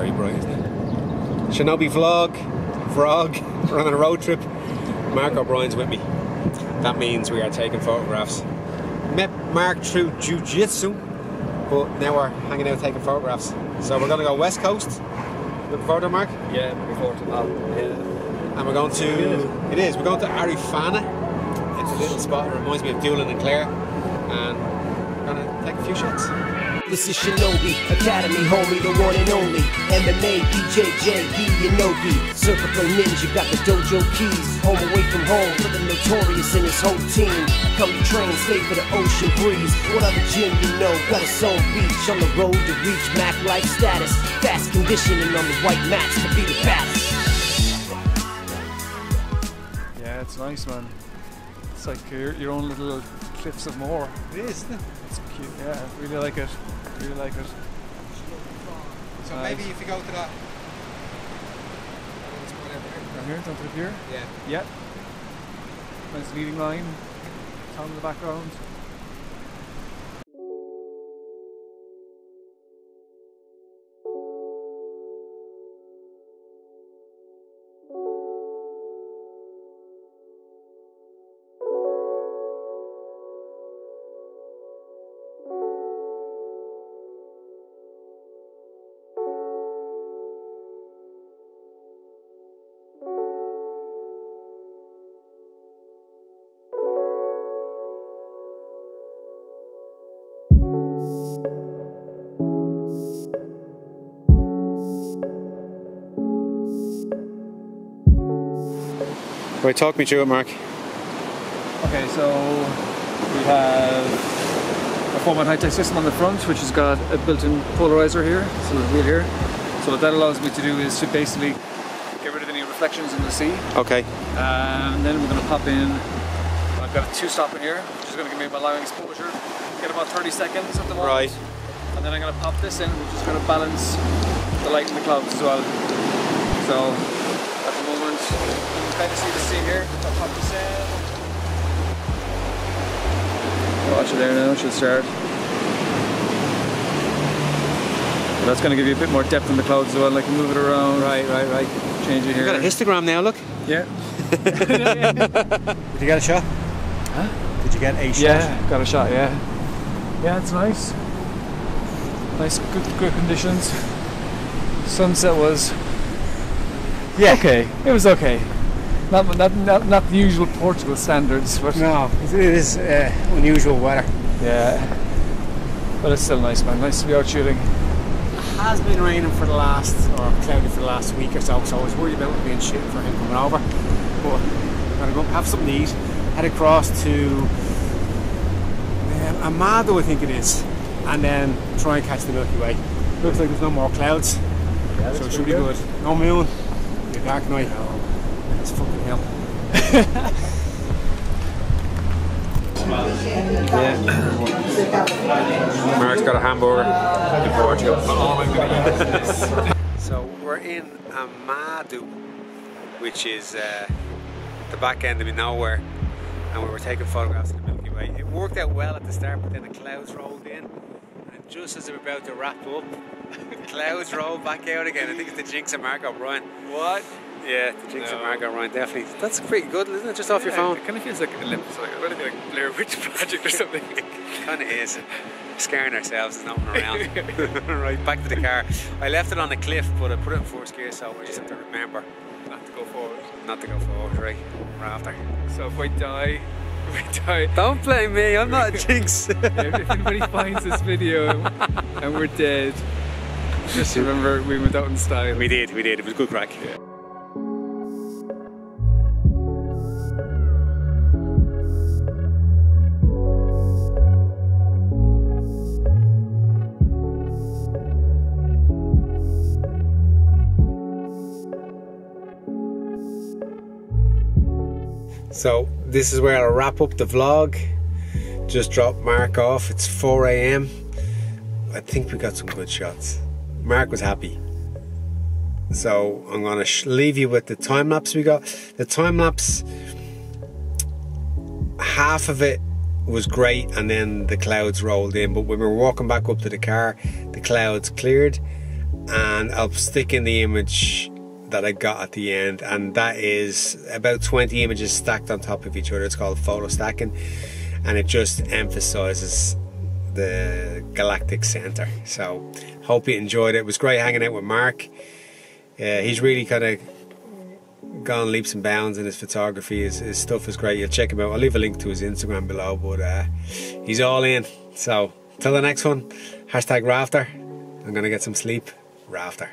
very bright, isn't it? Shinobi Vlog, we're on a road trip. Mark O'Brien's with me. That means we are taking photographs. Met Mark through jiu-jitsu, but now we're hanging out taking photographs. So we're going to go west coast. Looking forward to it, Mark? Yeah, looking forward to that. Yeah. And we're going to... It is. We're going to Arifana. It's a little spot that reminds me of Doolin and Clare. And we're going to take a few shots. This is Shinobi, Academy homie, the one and only. MMA, BJJ, Inoki, Circle Ninja, got the dojo keys. Home away from home, for the notorious and his whole team. Come to train, stay for the ocean breeze. What other gym you know, got its own beach. On the road to reach Mac-like status. Fast conditioning on the white mats to be the best. Yeah, it's nice, man. It's like your own little Cliffs of Moher. It is, isn't it? It's cute, yeah, I really like it. Really like it. So maybe if you go to that... Down here, down to the pier? Yeah. Yeah. Nice leading line. Town in the background. Right, talk me through it, Mark. Okay, so we have a 4-mount high tech system on the front, which has got a built-in polarizer here, so the wheel here. So what that allows me to do is to basically get rid of any reflections in the sea. Okay. And then we're going to pop in. I've got a 2-stop in here, which is going to give me my long exposure. Get about 30 seconds at the moment. Right. And then I'm going to pop this in, which is going to balance the light in the clouds as well. So. You can kind of see the sea here. I'll pop this in. Watch it there now, it should start. Well, that's going to give you a bit more depth in the clouds as well, like move it around. Right. Change it here. You've got a histogram now, look. Yeah. Did you get a shot? Huh? Did you get a shot? Yeah, got a shot, yeah. Yeah, it's nice. Nice, good conditions. Sunset was... Yeah. Okay. It was okay. Not the usual Portugal standards, but no, it is unusual weather. Yeah, but it's still nice, man. Nice to be out shooting. It has been raining for the last, or cloudy for the last week or so. So I was worried about it being shit for him coming over. But I'm gonna go have something to eat. Head across to Amado, I think it is, and then try and catch the Milky Way. Looks like there's no more clouds, yeah, so it should be good. No moon. Dark night. That's fucking hell. Yeah. Mark's got a hamburger in Portugal. So we're in Amado, which is the back end of nowhere, and we were taking photographs of the Milky Way. It worked out well at the start, but then the clouds rolled in, and just as they were about to wrap up, clouds roll back out again. I think it's the jinx of Mark O'Brien. What? Yeah, the jinx of Mark O'Brien, definitely. That's pretty good, isn't it? Just off your phone. It kind of feels like a Blair Witch Project or something. Kind of is. Scaring ourselves, there's nothing around. Right, back to the car. I left it on a cliff, but I put it in first gear, so I just have to remember not to go forward. Not to go forward, right? We're after. So if I die. Don't blame me, I'm not a jinx. If anybody finds this video and we're dead, just remember we went out in style. We did, it was a good crack. Yeah. So this is where I'll wrap up the vlog. Just dropped Mark off. It's 4 AM. I think we got some good shots. Mark was happy. So I'm gonna leave you with the time lapse we got. The time lapse, half of it was great, and then the clouds rolled in. But when we were walking back up to the car, the clouds cleared, and I'll stick in the image that I got at the end, and that is about 20 images stacked on top of each other. It's called photo stacking, and it just emphasizes the galactic center. So hope you enjoyed it. It was great hanging out with Mark. He's really kind of gone leaps and bounds in his photography. His stuff is great. You'll check him out. I'll leave a link to his Instagram below, but he's all in. So till the next one, #rafter. I'm gonna get some sleep. Rafter.